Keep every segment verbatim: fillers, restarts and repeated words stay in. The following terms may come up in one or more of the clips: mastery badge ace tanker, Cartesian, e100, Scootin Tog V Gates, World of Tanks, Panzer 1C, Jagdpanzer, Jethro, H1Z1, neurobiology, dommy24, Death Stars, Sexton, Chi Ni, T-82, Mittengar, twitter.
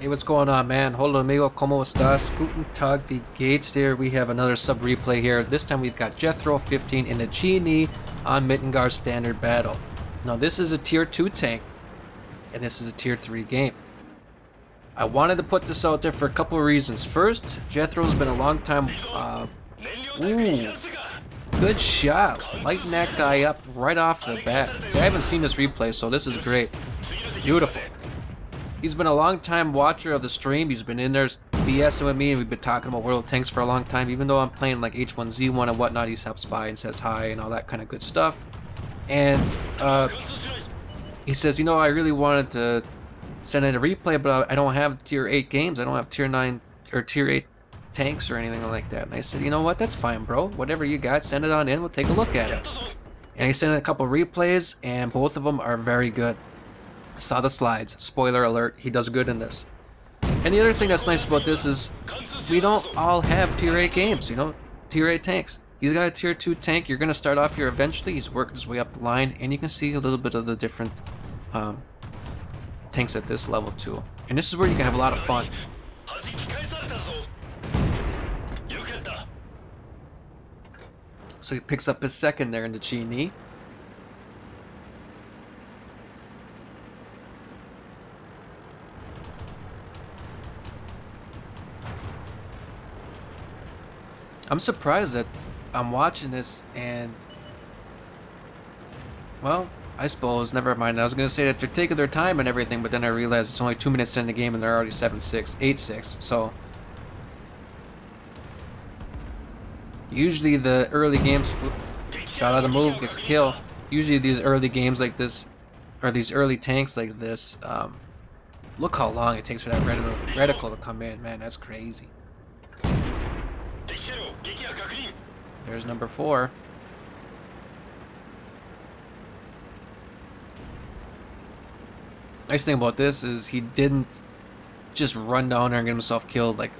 Hey, what's going on, man? Hola amigo, como estas? Scootin Tog V Gates here. We have another sub replay here. This time we've got Jethro fifteen in the Chi Ni on Mittengar standard battle. Now this is a tier two tank, and this is a tier three game. I wanted to put this out there for a couple of reasons. First, Jethro's been a long time... Uh, ooh, good shot. Lighten that guy up right off the bat. See, I haven't seen this replay, so this is great. Beautiful. He's been a long time watcher of the stream. He's been in there BSing with me, and we've been talking about World of Tanks for a long time. Even though I'm playing like H one Z one and whatnot, he stops by and says hi and all that kind of good stuff. And uh, he says, you know, I really wanted to send in a replay, but I don't have tier eight games. I don't have tier nine or tier eight tanks or anything like that. And I said, you know what? That's fine, bro. Whatever you got, send it on in. We'll take a look at it. And he sent in a couple replays, and both of them are very good. Saw the slides. Spoiler alert, he does good in this. And the other thing that's nice about this is we don't all have tier eight games, you know, tier eight tanks. He's got a tier two tank. You're going to start off here eventually. He's worked his way up the line, and you can see a little bit of the different um, tanks at this level too. And this is where you can have a lot of fun. So he picks up his second there in the Chi Ni. I'm surprised that I'm watching this and, well, I suppose, never mind. I was going to say that they're taking their time and everything, but then I realized it's only two minutes in the game and they're already seven six, eight six, so. Usually the early games, whoop, shot out of the move, gets a kill. Usually these early games like this, or these early tanks like this, um, look how long it takes for that reticle to come in. Man, that's crazy. There's number four. Nice thing about this is he didn't just run down there and get himself killed like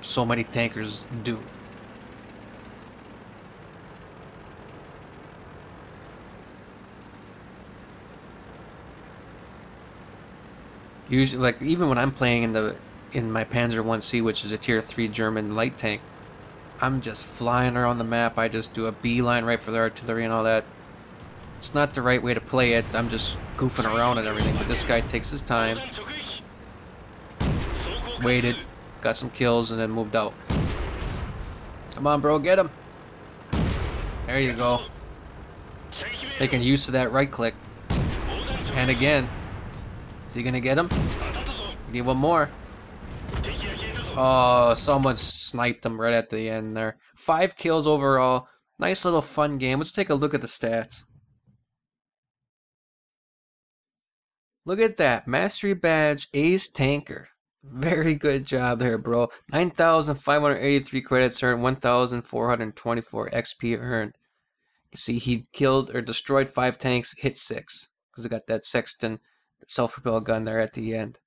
so many tankers do. Usually, like, even when I'm playing in the in my Panzer one C, which is a tier three German light tank, I'm just flying around the map. I just do a beeline right for the artillery and all that. It's not the right way to play it. I'm just goofing around and everything, but this guy takes his time. Waited, got some kills, and then moved out. Come on, bro, get him. There you go. Making use of that right click. And again. Is he gonna get him? You need one more. Oh, someone sniped him right at the end there. Five kills overall. Nice little fun game. Let's take a look at the stats. Look at that. Mastery badge, Ace Tanker. Very good job there, bro. nine thousand five hundred eighty-three credits earned, one thousand four hundred twenty-four X P earned. You see, he killed or destroyed five tanks, hit six. Because I got that Sexton self-propelled gun there at the end.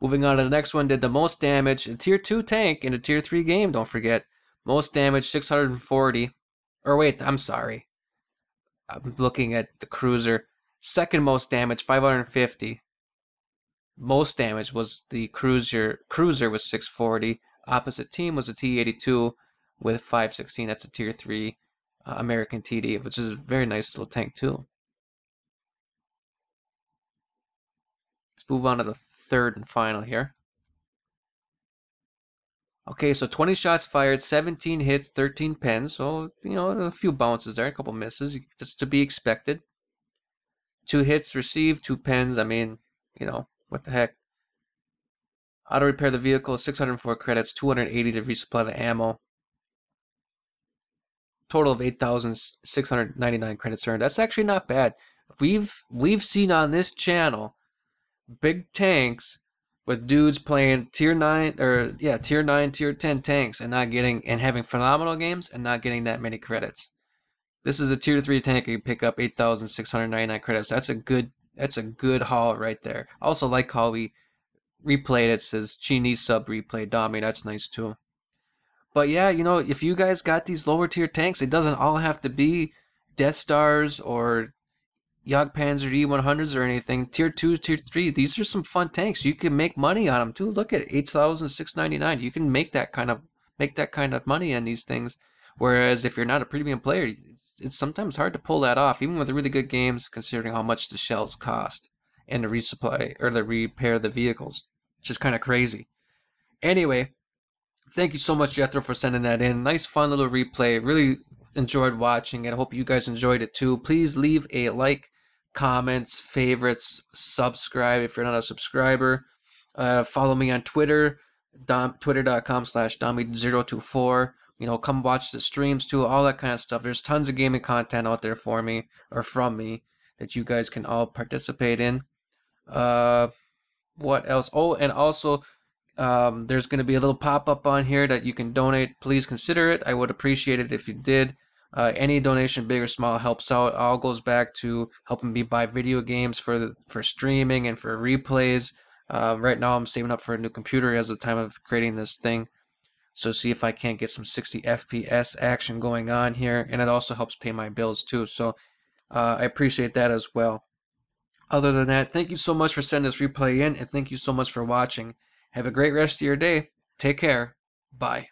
Moving on to the next one, did the most damage, a tier two tank in a tier three game, don't forget. Most damage, six hundred forty. Or wait, I'm sorry. I'm looking at the cruiser. Second most damage, five hundred fifty. Most damage was the cruiser. Cruiser was six forty. Opposite team was a T eighty-two with five sixteen. That's a tier three uh, American T D, which is a very nice little tank too. Let's move on to the third and final here. Okay, so twenty shots fired, seventeen hits, thirteen pens. So, you know, a few bounces there, a couple misses. Just to be expected. Two hits received, two pens. I mean, you know, what the heck. Auto repair the vehicle, six hundred four credits, two hundred eighty to resupply the ammo. Total of eight thousand six hundred ninety-nine credits earned. That's actually not bad. We've, we've seen on this channel big tanks with dudes playing tier nine or yeah tier nine tier ten tanks and not getting and having phenomenal games and not getting that many credits. This is a tier three tank. You pick up eight thousand six hundred ninety-nine credits. That's a good that's a good haul right there. Also like how we replayed it. It says Chi Ni sub replay Dami. That's nice too. But yeah, you know, if you guys got these lower tier tanks, it doesn't all have to be Death Stars or Jagdpanzer E one hundreds or anything. Tier two, Tier three. These are some fun tanks. You can make money on them too. Look at eight thousand six hundred ninety-nine dollars. You can make that kind of make that kind of money on these things. Whereas if you're not a premium player, it's, it's sometimes hard to pull that off, even with really good games, considering how much the shells cost and to resupply or to repair the vehicles, which is kind of crazy. Anyway, thank you so much, Jethro, for sending that in. Nice, fun little replay. Really enjoyed watching it. I hope you guys enjoyed it too. Please leave a like, comments, favorites, subscribe if you're not a subscriber. Uh, follow me on Twitter, dom, twitter dot com slash dommy zero two four. You know, come watch the streams too, all that kind of stuff. There's tons of gaming content out there for me or from me that you guys can all participate in. Uh, what else? Oh, and also um, there's going to be a little pop-up on here that you can donate. Please consider it. I would appreciate it if you did. Uh, any donation, big or small, helps out. All goes back to helping me buy video games for the, for streaming and for replays. Uh, right now, I'm saving up for a new computer as of the time of creating this thing. So see if I can't get some sixty F P S action going on here. And it also helps pay my bills too. So uh, I appreciate that as well. Other than that, thank you so much for sending this replay in. And thank you so much for watching. Have a great rest of your day. Take care. Bye.